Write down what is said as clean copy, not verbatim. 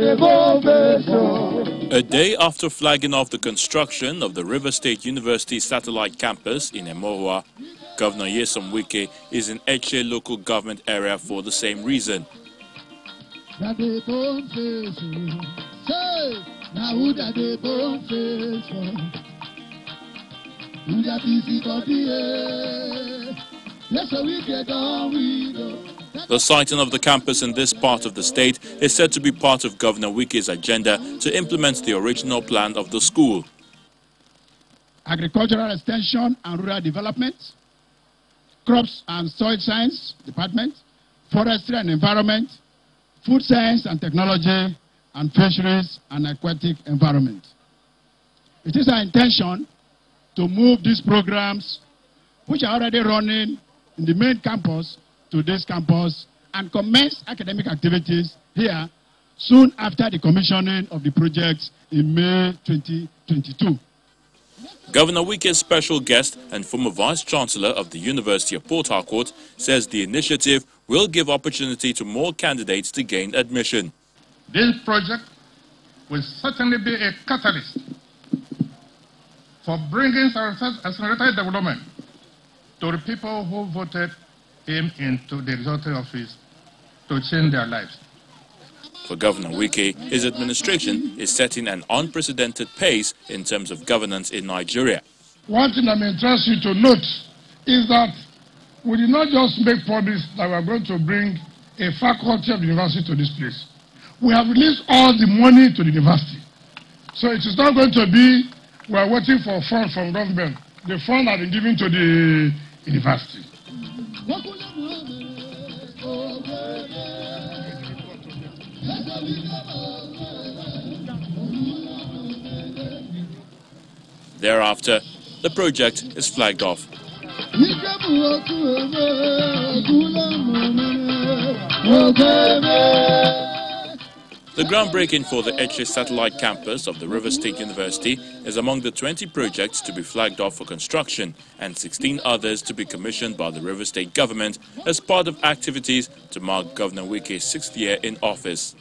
A day after flagging off the construction of the River State University satellite campus in Emohua, Governor Yesom Wike is in Etche local government area for the same reason. The siting of the campus in this part of the state is said to be part of Governor Wike's agenda to implement the original plan of the school. Agricultural Extension and Rural Development, Crops and Soil Science Department, Forestry and Environment, Food Science and Technology, and Fisheries and Aquatic Environment. It is our intention to move these programs, which are already running in the main campus, to this campus and commence academic activities here soon after the commissioning of the project in May 2022. Governor Wike's special guest and former Vice-Chancellor of the University of Port Harcourt says the initiative will give opportunity to more candidates to gain admission. This project will certainly be a catalyst for bringing accelerated development to the people who voted him into the resulting office to change their lives. For Governor Wike, his administration is setting an unprecedented pace in terms of governance in Nigeria. One thing I'm interested to note is that we did not just make promise that we are going to bring a faculty of the university to this place. We have released all the money to the university. So it is not going to be we are waiting for funds from government. The funds have been given to the university. Thereafter, the project is flagged off. The groundbreaking for the Etche satellite campus of the River State University is among the 20 projects to be flagged off for construction and 16 others to be commissioned by the River State government as part of activities to mark Governor Wike's 6th year in office.